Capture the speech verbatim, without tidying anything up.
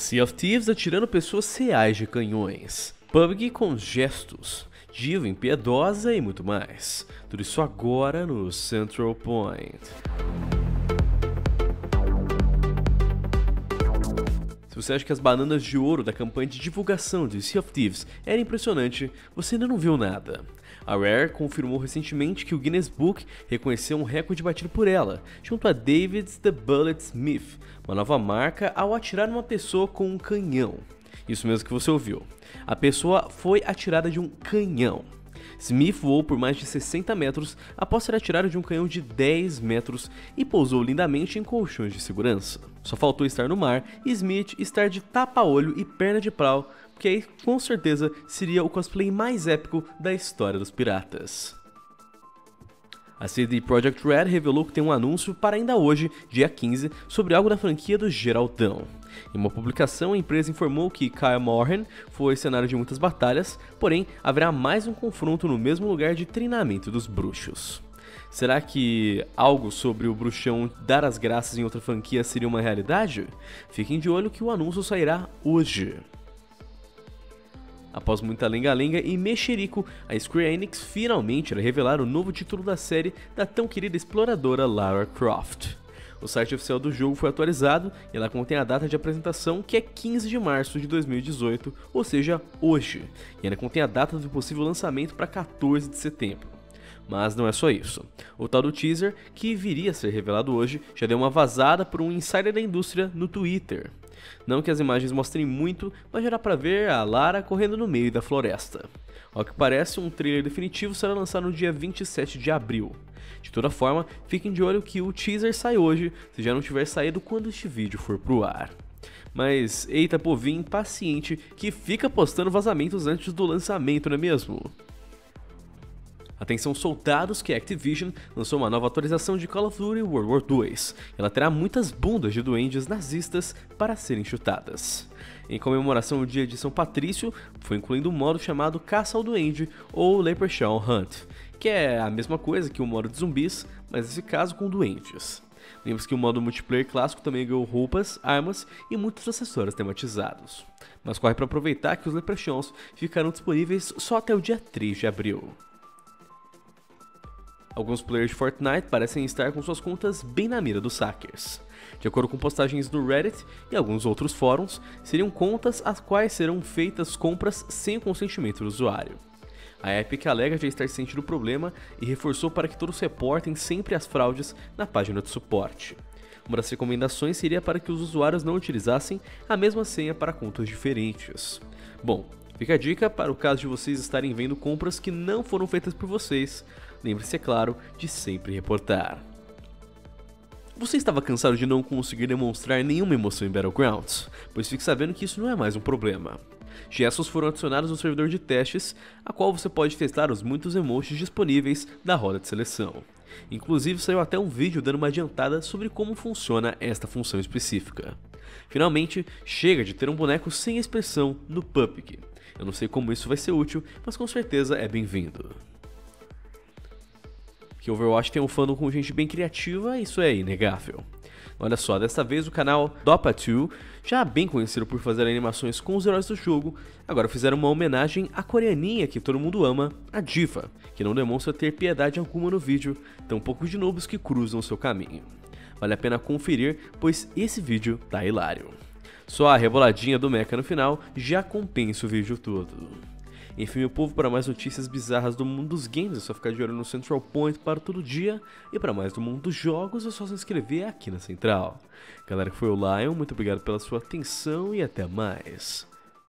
Sea of Thieves atirando pessoas reais de canhões, P U B G com gestos, D.Va impiedosa e muito mais. Tudo isso agora no Central Point. Se você acha que as bananas de ouro da campanha de divulgação de Sea of Thieves era impressionante, você ainda não viu nada. A Rare confirmou recentemente que o Guinness Book reconheceu um recorde batido por ela, junto a David's The Bullet Smith, uma nova marca ao atirar numa pessoa com um canhão. Isso mesmo que você ouviu. A pessoa foi atirada de um canhão. Smith voou por mais de sessenta metros após ser atirado de um canhão de dez metros e pousou lindamente em colchões de segurança. Só faltou estar no mar e Smith estar de tapa-olho e perna de pau, que aí com certeza seria o cosplay mais épico da história dos piratas. A C D Projekt Red revelou que tem um anúncio para ainda hoje, dia quinze, sobre algo da franquia do Geraldão. Em uma publicação, a empresa informou que Kaer Morhen foi cenário de muitas batalhas, porém haverá mais um confronto no mesmo lugar de treinamento dos bruxos. Será que algo sobre o bruxão dar as graças em outra franquia seria uma realidade? Fiquem de olho que o anúncio sairá hoje. Após muita lenga-lenga e mexerico, a Square Enix finalmente irá revelar o novo título da série da tão querida exploradora Lara Croft. O site oficial do jogo foi atualizado e ela contém a data de apresentação, que é quinze de março de dois mil e dezoito, ou seja, hoje, e ainda contém a data do possível lançamento para quatorze de setembro. Mas não é só isso. O tal do teaser, que viria a ser revelado hoje, já deu uma vazada por um insider da indústria no Twitter. Não que as imagens mostrem muito, mas já dá pra ver a Lara correndo no meio da floresta. Ao que parece, um trailer definitivo será lançado no dia vinte e sete de abril. De toda forma, fiquem de olho que o teaser sai hoje, se já não tiver saído quando este vídeo for pro ar. Mas eita povinho impaciente que fica postando vazamentos antes do lançamento, não é mesmo? Atenção soldados que a Activision lançou uma nova atualização de Call of Duty World War dois. Ela terá muitas bundas de duendes nazistas para serem chutadas. Em comemoração ao dia de São Patrício, foi incluído um modo chamado Caça ao Duende ou Leprechaun Hunt, que é a mesma coisa que o modo de zumbis, mas nesse caso com duendes. Lembre-se que o modo multiplayer clássico também ganhou roupas, armas e muitos acessórios tematizados. Mas corre para aproveitar que os Leprechauns ficarão disponíveis só até o dia três de abril. Alguns players de Fortnite parecem estar com suas contas bem na mira dos hackers. De acordo com postagens do Reddit e alguns outros fóruns, seriam contas às quais serão feitas compras sem o consentimento do usuário. A Epic alega já estar ciente do problema e reforçou para que todos reportem sempre as fraudes na página de suporte. Uma das recomendações seria para que os usuários não utilizassem a mesma senha para contas diferentes. Bom, fica a dica para o caso de vocês estarem vendo compras que não foram feitas por vocês. Lembre-se, é claro, de sempre reportar. Você estava cansado de não conseguir demonstrar nenhuma emoção em Battlegrounds? Pois fique sabendo que isso não é mais um problema. Gestos foram adicionados no servidor de testes, a qual você pode testar os muitos emojis disponíveis da roda de seleção. Inclusive saiu até um vídeo dando uma adiantada sobre como funciona esta função específica. Finalmente, chega de ter um boneco sem expressão no P U B G. Eu não sei como isso vai ser útil, mas com certeza é bem-vindo. Que Overwatch tem um fandom com gente bem criativa, isso é inegável. Olha só, desta vez o canal Dopa dois, já bem conhecido por fazer animações com os heróis do jogo, agora fizeram uma homenagem à coreaninha que todo mundo ama, a D.Va, que não demonstra ter piedade alguma no vídeo, tão poucos de nobres que cruzam o seu caminho. Vale a pena conferir, pois esse vídeo tá hilário. Só a reboladinha do Mecha no final já compensa o vídeo todo. Enfim, meu povo, para mais notícias bizarras do mundo dos games, é só ficar de olho no Central Point para todo dia. E para mais do mundo dos jogos, é só se inscrever aqui na Central. Galera, foi o Lion, muito obrigado pela sua atenção e até mais.